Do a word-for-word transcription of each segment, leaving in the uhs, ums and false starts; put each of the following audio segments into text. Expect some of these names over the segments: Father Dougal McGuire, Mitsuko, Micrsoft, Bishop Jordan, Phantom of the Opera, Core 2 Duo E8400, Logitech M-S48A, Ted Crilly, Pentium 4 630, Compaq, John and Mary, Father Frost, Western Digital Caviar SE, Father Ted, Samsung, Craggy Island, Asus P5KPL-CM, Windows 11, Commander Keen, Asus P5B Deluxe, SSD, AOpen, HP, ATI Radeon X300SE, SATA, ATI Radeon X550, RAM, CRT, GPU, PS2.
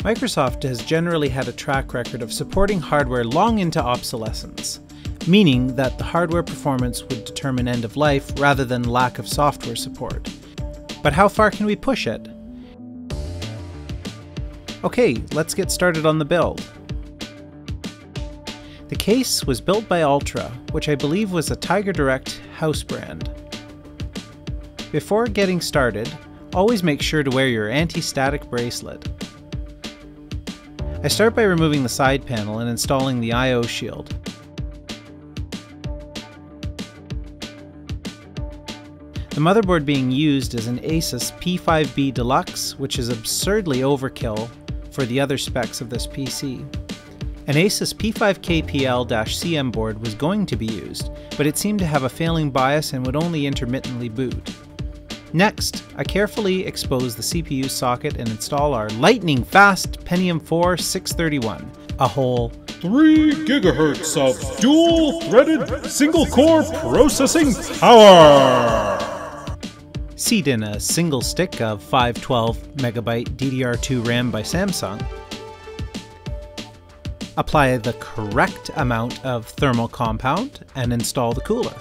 Microsoft has generally had a track record of supporting hardware long into obsolescence, meaning that the hardware performance would determine end of life rather than lack of software support. But how far can we push it? Okay, let's get started on the build. The case was built by Ultra, which I believe was a Tiger Direct house brand. Before getting started, always make sure to wear your anti-static bracelet. I start by removing the side panel and installing the I O shield. The motherboard being used is an Asus P five B Deluxe, which is absurdly overkill for the other specs of this P C. An Asus P five K P L C M board was going to be used, but it seemed to have a failing bias and would only intermittently boot. Next, I carefully expose the C P U socket and install our lightning-fast Pentium four six thirty-one, a whole three gigahertz of dual-threaded single-core processing power! Seated in a single stick of five twelve megabyte D D R two RAM by Samsung, apply the correct amount of thermal compound, and install the cooler.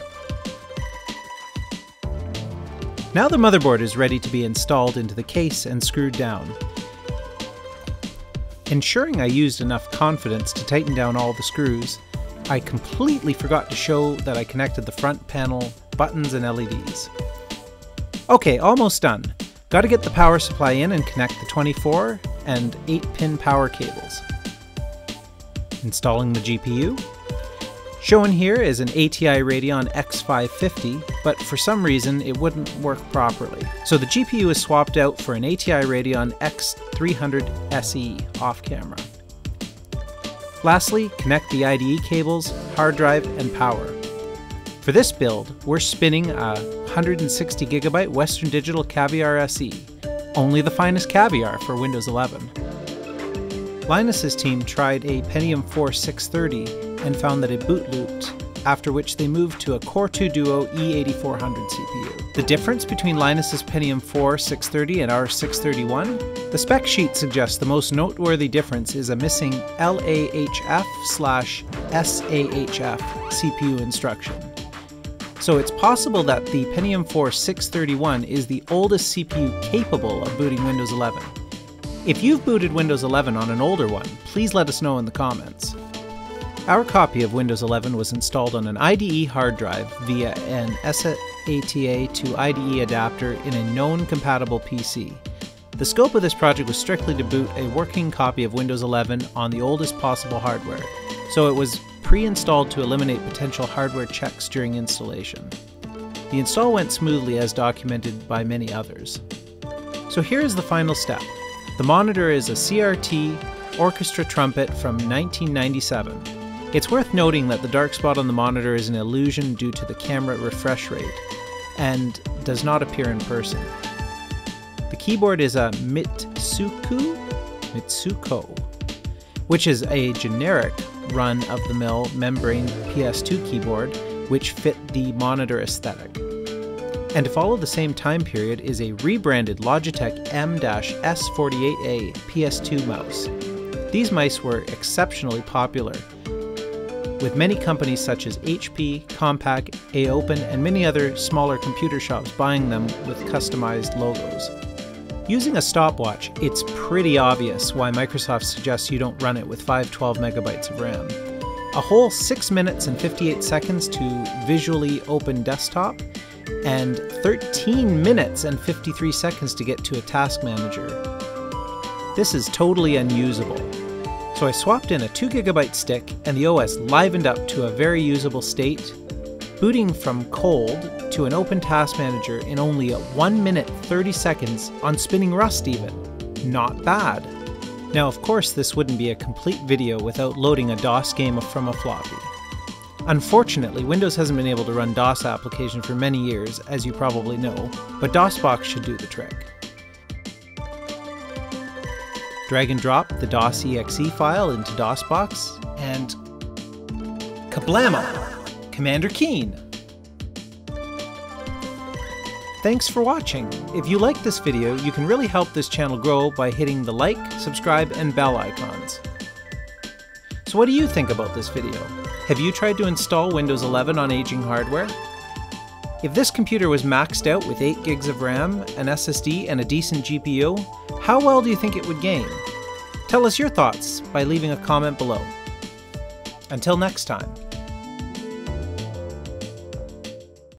Now the motherboard is ready to be installed into the case and screwed down. Ensuring I used enough confidence to tighten down all the screws, I completely forgot to show that I connected the front panel, buttons, and L E Ds. Okay, almost done. Gotta get the power supply in and connect the twenty-four and eight pin power cables. Installing the G P U. Shown here is an A T I Radeon X five fifty, but for some reason it wouldn't work properly. So the G P U is swapped out for an A T I Radeon X three hundred S E off camera. Lastly, connect the I D E cables, hard drive, and power. For this build, we're spinning a one hundred sixty gigabyte Western Digital Caviar S E, only the finest caviar for Windows eleven. Linus's team tried a Pentium four six thirty and found that it boot looped, after which they moved to a Core two Duo E eighty-four hundred C P U. The difference between Linus's Pentium four six thirty and our six thirty-one? The spec sheet suggests the most noteworthy difference is a missing L A H F slash S A H F C P U instruction. So it's possible that the Pentium four six thirty-one is the oldest C P U capable of booting Windows eleven. If you've booted Windows eleven on an older one, please let us know in the comments. Our copy of Windows eleven was installed on an I D E hard drive via an S A T A to I D E adapter in a known compatible P C. The scope of this project was strictly to boot a working copy of Windows eleven on the oldest possible hardware, so it was pre-installed to eliminate potential hardware checks during installation. The install went smoothly as documented by many others. So here is the final step. The monitor is a C R T orchestra trumpet from nineteen ninety-seven. It's worth noting that the dark spot on the monitor is an illusion due to the camera refresh rate and does not appear in person. The keyboard is a Mitsuko, Mitsuko, which is a generic run-of-the-mill membrane P S two keyboard which fit the monitor aesthetic. And to follow the same time period is a rebranded Logitech M S forty-eight A P S two mouse. These mice were exceptionally popular, with many companies such as H P, Compaq, AOpen, and many other smaller computer shops buying them with customized logos. Using a stopwatch, it's pretty obvious why Microsoft suggests you don't run it with five twelve megabytes of RAM. A whole six minutes and fifty-eight seconds to visually open desktop, and thirteen minutes and fifty-three seconds to get to a task manager. This is totally unusable. So I swapped in a two gigabyte stick and the O S livened up to a very usable state, booting from cold to an open task manager in only one minute thirty seconds on spinning Rust even. Not bad. Now of course this wouldn't be a complete video without loading a DOS game from a floppy. Unfortunately, Windows hasn't been able to run DOS applications for many years, as you probably know, but DOSBox should do the trick. Drag and drop the DOS dot E X E file into DOSBox, and kablamo! Commander Keen! Thanks for watching. If you like this video, you can really help this channel grow by hitting the like, subscribe, and bell icons. So what do you think about this video? Have you tried to install Windows eleven on aging hardware? If this computer was maxed out with eight gigs of RAM, an S S D, and a decent G P U, how well do you think it would game? Tell us your thoughts by leaving a comment below. Until next time.